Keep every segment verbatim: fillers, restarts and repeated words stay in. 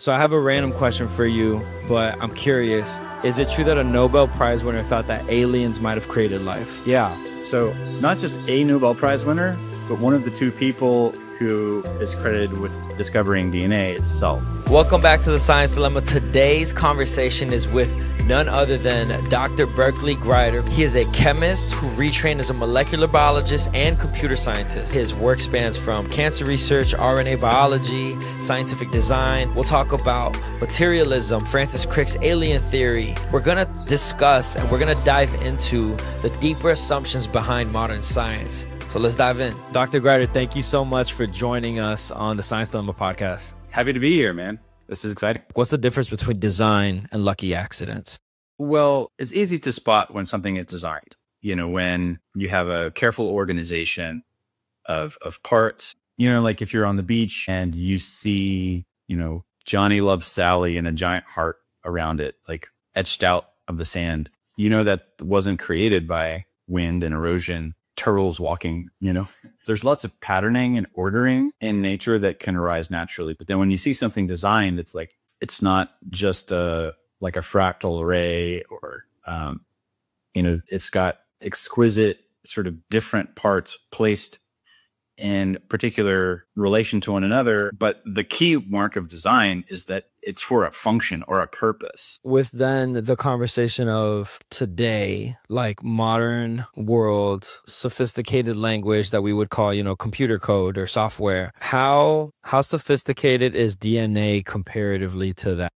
So I have a random question for you, but I'm curious. Is it true that a Nobel Prize winner thought that aliens might have created life? Yeah. So not just a Nobel Prize winner, but one of the two people who is credited with discovering D N A itself. Welcome back to The Science Dilemma. Today's conversation is with none other than Doctor Berkley Gryder. He is a chemist who retrained as a molecular biologist and computer scientist. His work spans from cancer research, R N A biology, scientific design. We'll talk about materialism, Francis Crick's alien theory. We're gonna discuss and we're gonna dive into the deeper assumptions behind modern science. So let's dive in. Doctor Gryder, thank you so much for joining us on the Science Dilemma podcast. Happy to be here, man. This is exciting. What's the difference between design and lucky accidents? Well, it's easy to spot when something is designed. You know, when you have a careful organization of, of parts, you know, like if you're on the beach and you see, you know, Johnny loves Sally and a giant heart around it, like etched out of the sand, you know, that wasn't created by wind and erosion. Turtles walking, you know, there's lots of patterning and ordering in nature that can arise naturally. But then when you see something designed, it's like, it's not just a, like a fractal array or, um, you know, it's got exquisite sort of different parts placed in particular relation to one another. But the key mark of design is that it's for a function or a purpose. With then the conversation of today, like modern world, sophisticated language that we would call, you know, computer code or software, how, how sophisticated is D N A comparatively to that?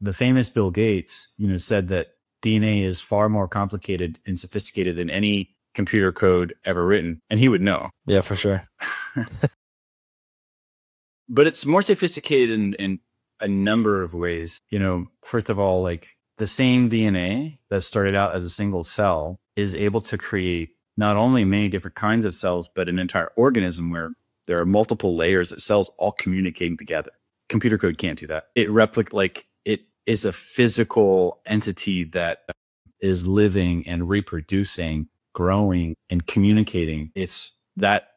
The famous Bill Gates, you know, said that D N A is far more complicated and sophisticated than any computer code ever written, and he would know. Yeah, for sure. But it's more sophisticated in, in a number of ways. You know, first of all, like the same D N A that started out as a single cell is able to create not only many different kinds of cells, but an entire organism where there are multiple layers of cells all communicating together. Computer code can't do that. It replic like it is a physical entity that is living and reproducing, growing and communicating. It's that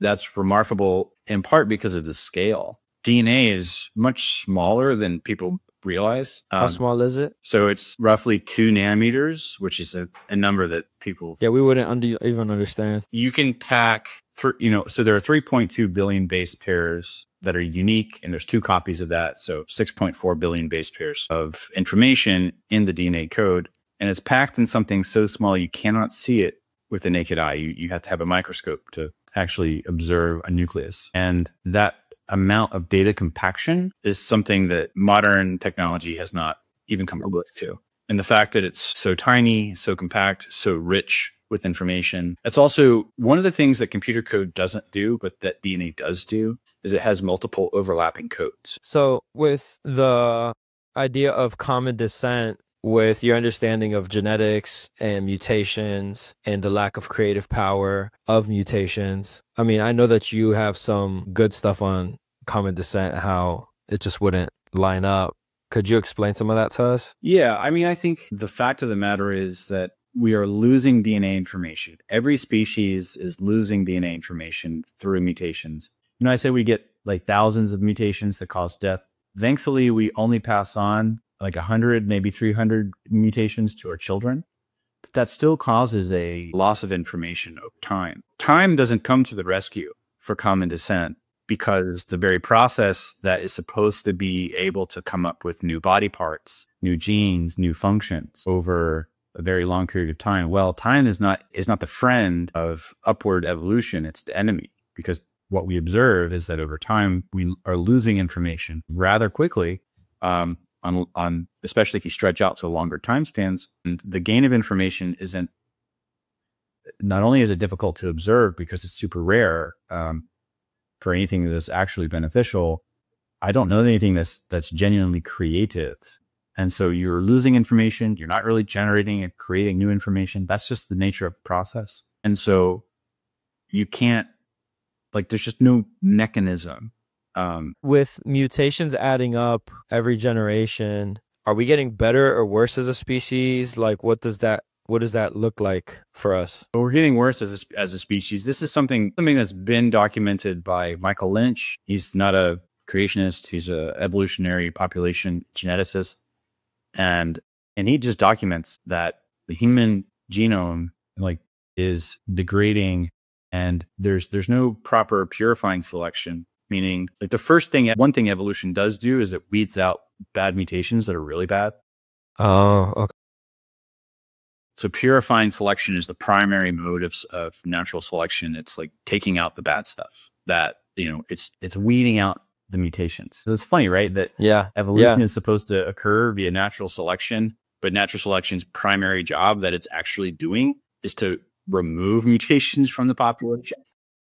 that's remarkable in part because of the scale. D N A is much smaller than people realize. Um, How small is it? So it's roughly two nanometers, which is a, a number that people... Yeah, we wouldn't under, even understand. You can pack, for, you know, so there are three point two billion base pairs that are unique, and there's two copies of that. So six point four billion base pairs of information in the D N A code. And it's packed in something so small you cannot see it with the naked eye. You, you have to have a microscope to actually observe a nucleus. And that amount of data compaction is something that modern technology has not even come public to. And the fact that it's so tiny, so compact, so rich with information. It's also one of the things that computer code doesn't do, but that D N A does do, is it has multiple overlapping codes. So with the idea of common descent, with your understanding of genetics and mutations and the lack of creative power of mutations, I mean, I know that you have some good stuff on common descent, how it just wouldn't line up. Could you explain some of that to us? Yeah, I mean, I think the fact of the matter is that we are losing D N A information. Every species is losing D N A information through mutations. You know, I say we get like thousands of mutations that cause death. Thankfully, we only pass on like a hundred, maybe three hundred mutations to our children. But that still causes a loss of information over time. Time doesn't come to the rescue for common descent because the very process that is supposed to be able to come up with new body parts, new genes, new functions over a very long period of time. Well, time is not, is not the friend of upward evolution. It's the enemy, because what we observe is that over time, we are losing information rather quickly. Um, On, on especially if you stretch out to longer time spans, and the gain of information isn't, not only is it difficult to observe because it's super rare um, for anything that's actually beneficial, I don't know anything that's, that's genuinely creative. And so you're losing information, you're not really generating and creating new information. That's just the nature of the process. And so you can't, like there's just no mechanism. Um, With mutations adding up every generation, are we getting better or worse as a species? Like, what does that, what does that look like for us? Well, we're getting worse as a, as a species. This is something, something that's been documented by Michael Lynch. He's not a creationist. He's a evolutionary population geneticist. And, and he just documents that the human genome like is degrading and there's, there's no proper purifying selection, meaning like the first thing, one thing evolution does do is it weeds out bad mutations that are really bad. Oh, okay. So purifying selection is the primary mode of, of natural selection. It's like taking out the bad stuff that, you know, it's, it's weeding out the mutations. So it's funny, right? That yeah, evolution yeah. is supposed to occur via natural selection, but natural selection's primary job that it's actually doing is to remove mutations from the population.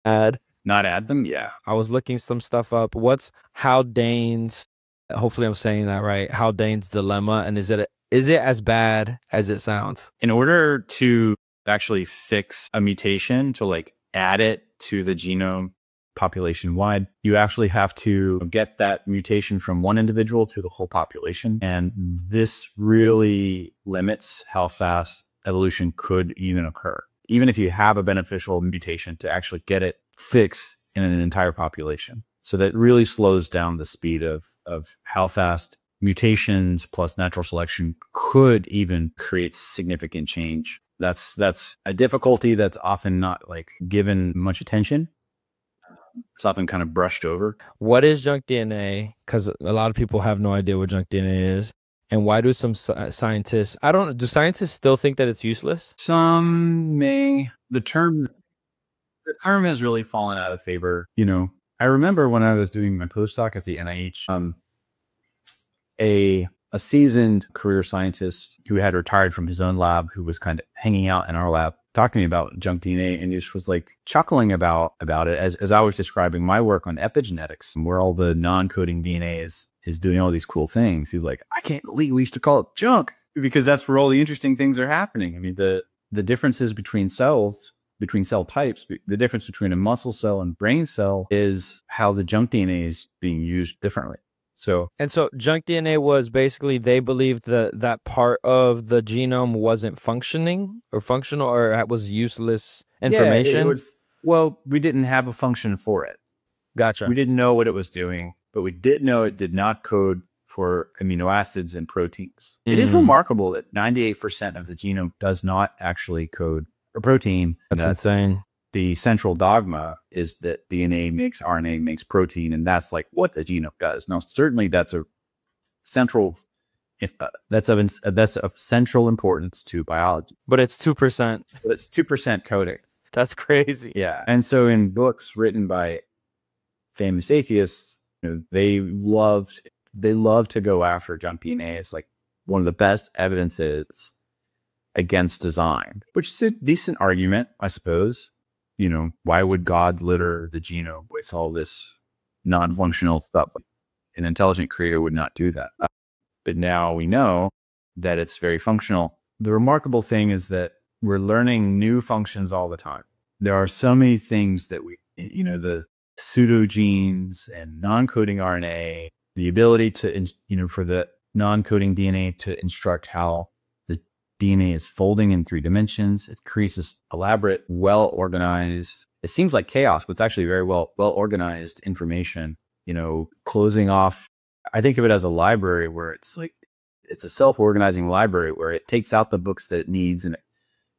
Add. Not add them. Yeah. I was looking some stuff up. What's Haldane's, hopefully I'm saying that right, Haldane's Dilemma. And is it a, is it as bad as it sounds? In order to actually fix a mutation, to like add it to the genome population-wide, you actually have to get that mutation from one individual to the whole population. And this really limits how fast evolution could even occur. Even if you have a beneficial mutation, to actually get it fixed in an entire population. So that really slows down the speed of, of how fast mutations plus natural selection could even create significant change. That's, that's a difficulty that's often not like given much attention. It's often kind of brushed over. What is junk D N A? Because a lot of people have no idea what junk D N A is. And why do some scientists, I don't know, do scientists still think that it's useless? Some may. The term, the term has really fallen out of favor. You know, I remember when I was doing my postdoc at the N I H, um, a, a seasoned career scientist who had retired from his own lab, who was kind of hanging out in our lab, talked to me about junk D N A and just was like chuckling about, about it as, as I was describing my work on epigenetics, where all the non-coding D N A is, is doing all these cool things. He was like, I can't believe we used to call it junk because that's where all the interesting things are happening. I mean, the, the differences between cells, between cell types, the difference between a muscle cell and brain cell is how the junk D N A is being used differently. So, and so junk D N A was basically, they believed that that part of the genome wasn't functioning or functional or it was useless information. Yeah, it was, well, we didn't have a function for it. Gotcha. We didn't know what it was doing, but we did know it did not code for amino acids and proteins. Mm. It is remarkable that ninety-eight percent of the genome does not actually code for protein. That's, that's insane. The central dogma is that D N A makes R N A, makes protein, and that's like what the genome does. Now, certainly that's a central, if, uh, that's of that's of central importance to biology. But it's two percent. But it's two percent coding. That's crazy. Yeah, and so in books written by famous atheists, you know, they loved they love to go after junk D N A. It's like one of the best evidences against design, which is a decent argument, I suppose. You know, why would God litter the genome with all this non-functional stuff? An intelligent creator would not do that. Uh, but now we know that it's very functional. The remarkable thing is that we're learning new functions all the time. There are so many things that we, you know, the pseudogenes and non-coding R N A, the ability to, you know, for the non-coding D N A to instruct how D N A is folding in three dimensions. It creates this elaborate, well-organized, it seems like chaos, but it's actually very well, well-organized information, you know, closing off. I think of it as a library where it's like, it's a self-organizing library where it takes out the books that it needs and it,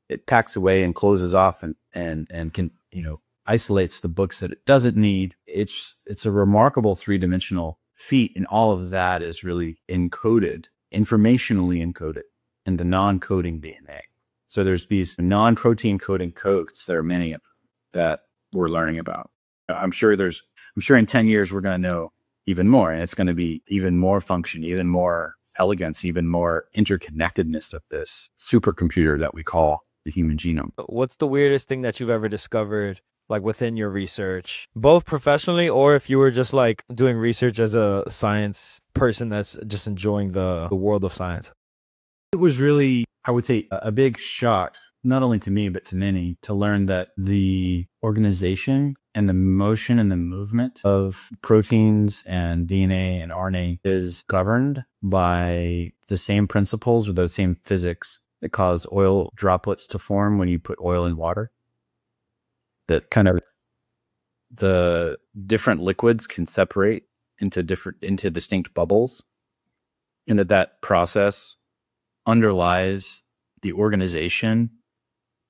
it packs away and closes off and, and, and can, you know, isolates the books that it doesn't need. It's, it's a remarkable three-dimensional feat. And all of that is really encoded, informationally encoded. And the non-coding D N A. So there's these non-protein coding codes. There are many of them that we're learning about. I'm sure there's, I'm sure in ten years, we're going to know even more, and it's going to be even more function, even more elegance, even more interconnectedness of this supercomputer that we call the human genome. What's the weirdest thing that you've ever discovered, like within your research, both professionally, or if you were just like doing research as a science person that's just enjoying the, the world of science? It was really, I would say, a big shock, not only to me, but to many, to learn that the organization and the motion and the movement of proteins and D N A and R N A is governed by the same principles or those same physics that cause oil droplets to form when you put oil in water. That kind of the different liquids can separate into different, into distinct bubbles, and that that process underlies the organization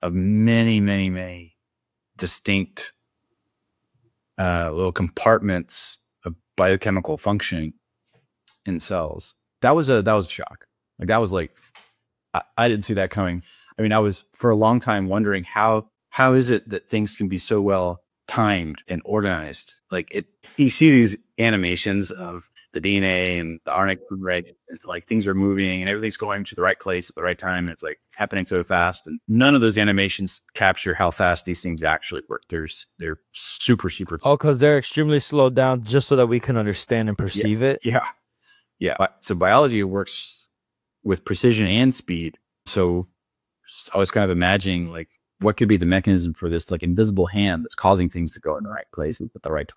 of many, many, many distinct uh, little compartments of biochemical functioning in cells. That was a, that was a shock. Like that was like, I, I didn't see that coming. I mean, I was for a long time wondering how, how is it that things can be so well timed and organized? Like it, you see these animations of the D N A and the R N A, right? Like things are moving and everything's going to the right place at the right time. And it's like happening so fast. And none of those animations capture how fast these things actually work. They're, they're super, super. Oh, cause they're extremely slowed down just so that we can understand and perceive yeah. it. Yeah. Yeah. So biology works with precision and speed. So I was kind of imagining like, what could be the mechanism for this like invisible hand that's causing things to go in the right place at the right time?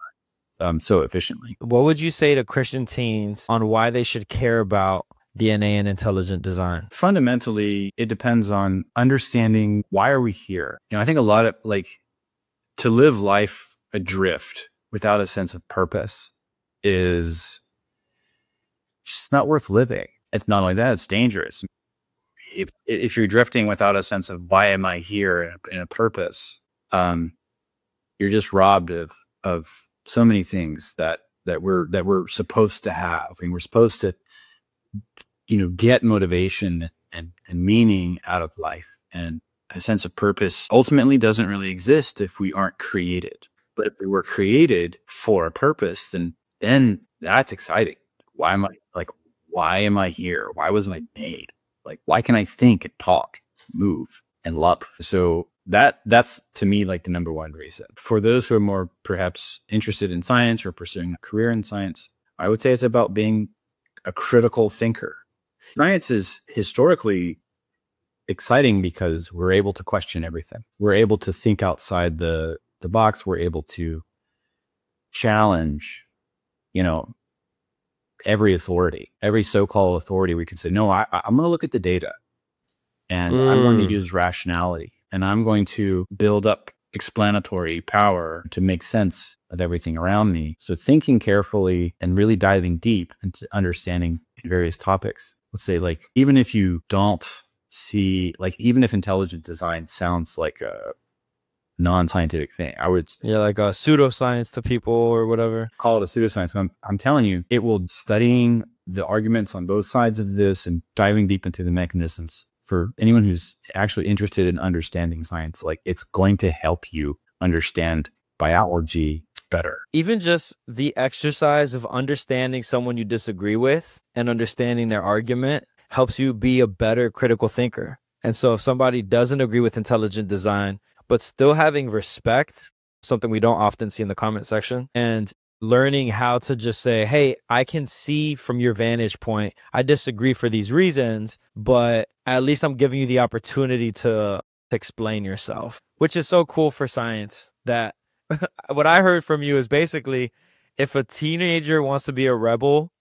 Um, so efficiently. What would you say to Christian teens on why they should care about D N A and intelligent design? Fundamentally, it depends on understanding why are we here? You know, I think a lot of like to live life adrift without a sense of purpose is just not worth living. It's not only that, it's dangerous. If, if you're drifting without a sense of why am I here and a purpose, um, you're just robbed of, of, so many things that, that we're, that we're supposed to have. I mean, we're supposed to, you know, get motivation and, and meaning out of life, and a sense of purpose ultimately doesn't really exist if we aren't created. But if we were created for a purpose, then, then that's exciting. Why am I like, why am I here? Why was I made? Like, why can I think and talk, move and love? So That that's to me like the number one reason. For those who are more perhaps interested in science or pursuing a career in science, I would say it's about being a critical thinker. Science is historically exciting because we're able to question everything. We're able to think outside the the box. We're able to challenge, you know, every authority, every so-called authority. We can say, no, I, I'm going to look at the data, and mm. I'm going to use rationality. And I'm going to build up explanatory power to make sense of everything around me. So thinking carefully and really diving deep into understanding various topics. Let's say like, even if you don't see, like even if intelligent design sounds like a non-scientific thing, I would- Yeah, like a pseudoscience to people or whatever. Call it a pseudoscience. I'm, I'm telling you, it will studying the arguments on both sides of this and diving deep into the mechanisms. For anyone who's actually interested in understanding science, like it's going to help you understand biology better. Even just the exercise of understanding someone you disagree with and understanding their argument helps you be a better critical thinker. And so if somebody doesn't agree with intelligent design, but still having respect, something we don't often see in the comment section, and learning how to just say, hey, I can see from your vantage point, I disagree for these reasons, but at least I'm giving you the opportunity to, to explain yourself, which is so cool for science. That what I heard from you is basically, if a teenager wants to be a rebel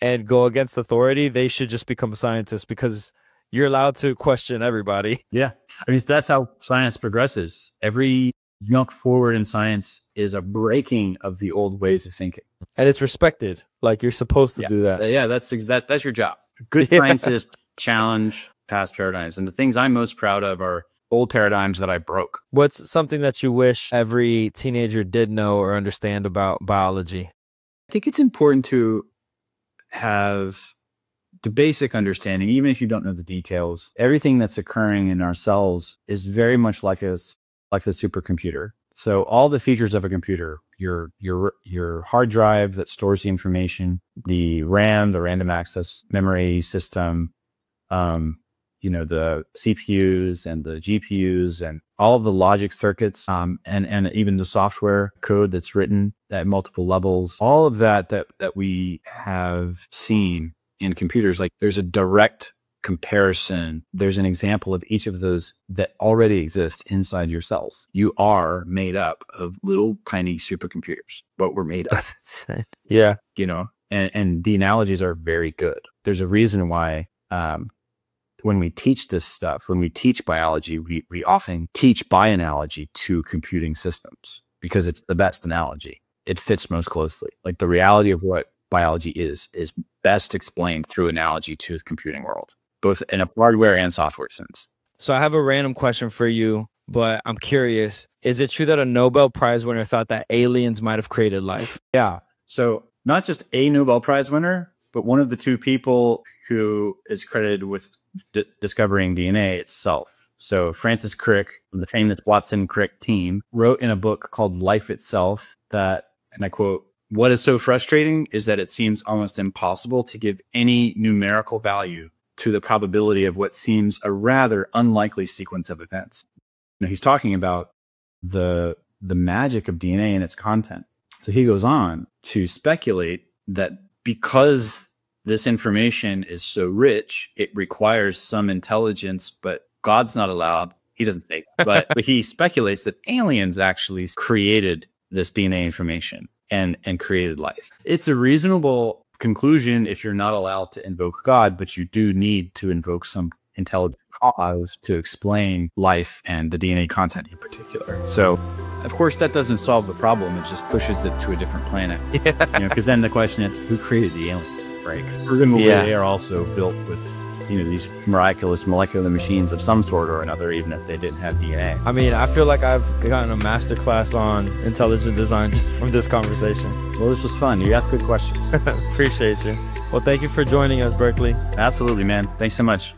and go against authority, they should just become a scientist, because you're allowed to question everybody. Yeah. I mean, that's how science progresses. Every junk forward in science is a breaking of the old ways of thinking, and it's respected. Like you're supposed to yeah. do that. Yeah, that's that. That's your job. Good yeah. scientists challenge past paradigms, and the things I'm most proud of are old paradigms that I broke. What's something that you wish every teenager did know or understand about biology? I think it's important to have the basic understanding, even if you don't know the details. Everything that's occurring in our cells is very much like a like the supercomputer. So all the features of a computer, your, your, your hard drive that stores the information, the RAM, the random access memory system, um, you know, the C P Us and the G P Us and all of the logic circuits, um, and, and even the software code that's written at multiple levels, all of that, that, that we have seen in computers, like there's a direct comparison. There's an example of each of those that already exist inside your cells. You are made up of little tiny supercomputers, but we're made up. Yeah. You know, and, and the analogies are very good. There's a reason why um, when we teach this stuff, when we teach biology, we, we often teach by analogy to computing systems, because it's the best analogy. it fits most closely. Like the reality of what biology is, is best explained through analogy to the computing world, both in a hardware and software sense. So I have a random question for you, but I'm curious. Is it true that a Nobel Prize winner thought that aliens might have created life? Yeah. So not just a Nobel Prize winner, but one of the two people who is credited with d discovering D N A itself. So Francis Crick, the famous Watson Crick team, wrote in a book called Life Itself that, and I quote, "What is so frustrating is that it seems almost impossible to give any numerical value to the probability of what seems a rather unlikely sequence of events." You know, he's talking about the, the magic of D N A and its content. So he goes on to speculate that because this information is so rich, it requires some intelligence, but God's not allowed. He doesn't think, but, but he speculates that aliens actually created this D N A information and, and created life. It's a reasonable conclusion if you're not allowed to invoke God, but you do need to invoke some intelligent cause to explain life and the D N A content in particular. So of course that doesn't solve the problem. It just pushes it to a different planet. Yeah. You know, because then the question is, who created the aliens, right? We're going to believe they are also built with, you know, these miraculous molecular machines of some sort or another, even if they didn't have D N A. I mean, I feel like I've gotten a masterclass on intelligent design just from this conversation. Well, this was fun. You asked good questions. Appreciate you. Well, thank you for joining us, Berkley. Absolutely, man. Thanks so much.